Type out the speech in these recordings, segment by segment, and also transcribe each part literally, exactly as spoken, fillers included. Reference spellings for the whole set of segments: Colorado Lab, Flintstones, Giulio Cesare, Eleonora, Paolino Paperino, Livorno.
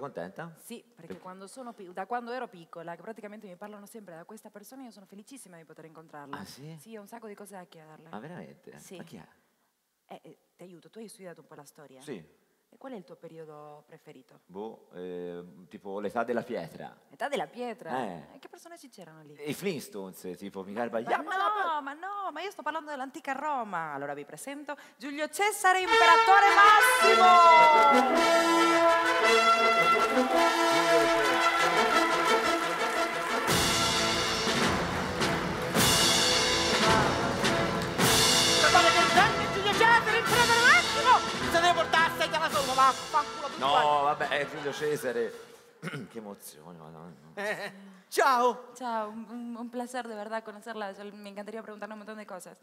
Sei contenta? Sì, perché, perché? Quando sono da quando ero piccola, che praticamente mi parlano sempre da questa persona, io sono felicissima di poter incontrarla. Ah, sì? Sì, ho un sacco di cose da chiederle. Ma veramente? Sì. Ma chi è? Eh, eh, ti aiuto, tu hai studiato un po' la storia. Sì. E qual è il tuo periodo preferito? Boh, eh, tipo l'età della pietra. L'età della pietra? Eh. E che personaggi c'erano lì? I Flintstones, tipo Michele Bagliano. Ma no, ma no, ma io sto parlando dell'antica Roma. Allora vi presento Giulio Cesare, imperatore massimo! Trovare del grande Giulio Cesare, imperatore massimo! Se ne portasse già la sola, vaffanculo. No, vabbè, è Giulio Cesare. Che emozione, madonna. Eh, ciao. Ciao, un, un placer de verdad conocerla. Mi encantaría preguntarle un montón de cosas.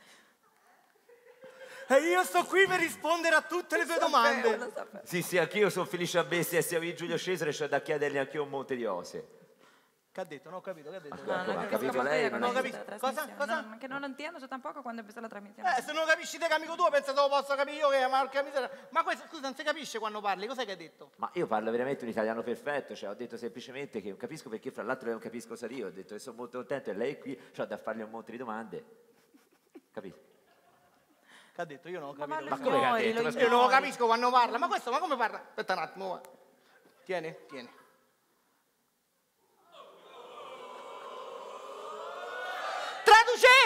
E io sto qui per rispondere a tutte le tue domande. Lo sapevo. Sì, sì, anch'io sono felice a bestia. Se avevi Giulio Cesare c'è da chiedergli anch'io un monte di ose. Che ha detto? Non ho capito, che ha detto? No, no, non ho capito lei, non ho capito. Cosa? Cosa? No, che non lo intendo io tampoco quando empezó la trasmissione. Eh, se non capisci te che amico tuo, pensa che lo posso capire io che marca miseria. Ma questo, scusa, non si capisce quando parli, cos'è che hai detto? Ma io parlo veramente un italiano perfetto, cioè ho detto semplicemente che non capisco perché fra l'altro non capisco cosa io, ho detto che sono molto contento e lei è qui, c'ho da fargli un monte di domande. Capito? Che ha detto? Io non ho capito. Ma, ma come che ha detto? Io ignori. Non lo capisco quando parla, ma questo, ma come parla? Aspetta un attimo, tieni, tieni.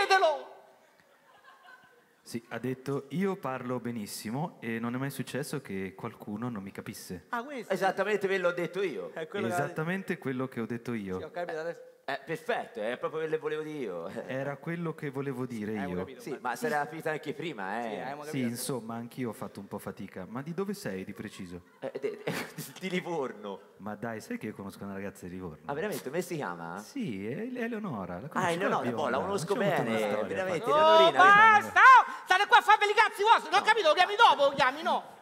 Traducetelo! Sì, ha detto io parlo benissimo e non è mai successo che qualcuno non mi capisse. Ah, questo? Esattamente quello ho detto io. È quello Esattamente che... quello che ho detto io. Sì, ho capito adesso. Eh, perfetto, è proprio quello che volevo dire io. Era quello che volevo dire sì, io. Capito, sì, ma, ma sarà finita anche prima, eh. Sì, sì, insomma, anch'io ho fatto un po' fatica. Ma di dove sei di preciso? Eh, de, de, di Livorno. Ma dai, sai che io conosco una ragazza di Livorno? Ah, veramente? Come si chiama? Sì, è Eleonora. La ah, Eleonora, boh, la conosco bene. Storia, veramente, Eleonorina. No, basta! State qua a farveli i cazzi vostri, non ho capito, lo chiami dopo, lo chiami, no?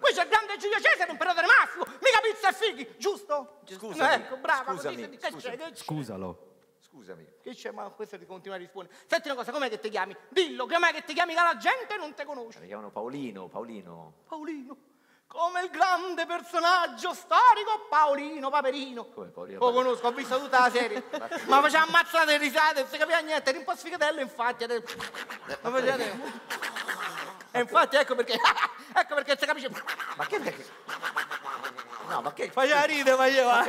Qui c'è il grande Giulio Cesare, un imperatore massimo, mica pizza e fighi, giusto? Scusami, ecco, brava, scusami, così, scusami, che c'è? Scusalo. Scusami. Che c'è? Ma questo ti continua a rispondere. Senti una cosa, com'è che ti chiami? Dillo, com'è che ti chiami che la gente non te conosce? Mi chiamano Paolino, Paolino. Paolino, come il grande personaggio storico Paolino Paperino. Come Paolino? Lo conosco, ho visto tutta la serie. Ma faceva ammazzate risate, non si capiva niente, era un po' sfigatello infatti. Era... Ma e infatti ecco perché... Ecco perché si capisce. Ma che perché? No, ma che. Faceva ridere, faceva.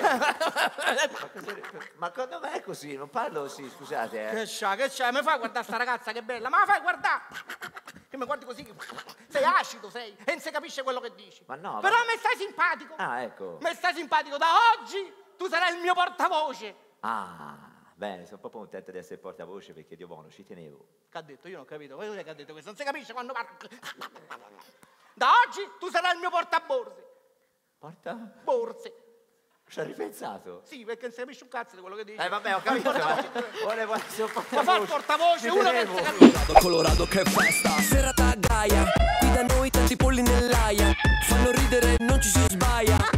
Ma quando va è così? Non parlo così, scusate. Eh. Che c'ha, che c'ha? Mi fai guardare sta ragazza, che bella. Ma la fai guardare? Che mi guardi così? Che... Sei acido, sei. E non si capisce quello che dici. Ma no. Però ma... mi stai simpatico. Ah, ecco. Mi stai simpatico. Da oggi tu sarai il mio portavoce. Ah. Bene, sono proprio contento di essere portavoce perché Dio buono, ci tenevo. Che ha detto? Io non ho capito. Voi che ha detto questo? Non si capisce quando parlo. Da oggi tu sarai il mio portaborse. Porta? Borse. Ci hai ripensato? Sì, perché non si capisce un cazzo di quello che dici. Eh vabbè, ho capito. Volevo essere un portavoce. Ma fa il portavoce, uno che si capisce. Colorado che festa, serata a Gaia. Qui da noi tanti polli nell'aia. Fanno ridere, non ci si sbaglia.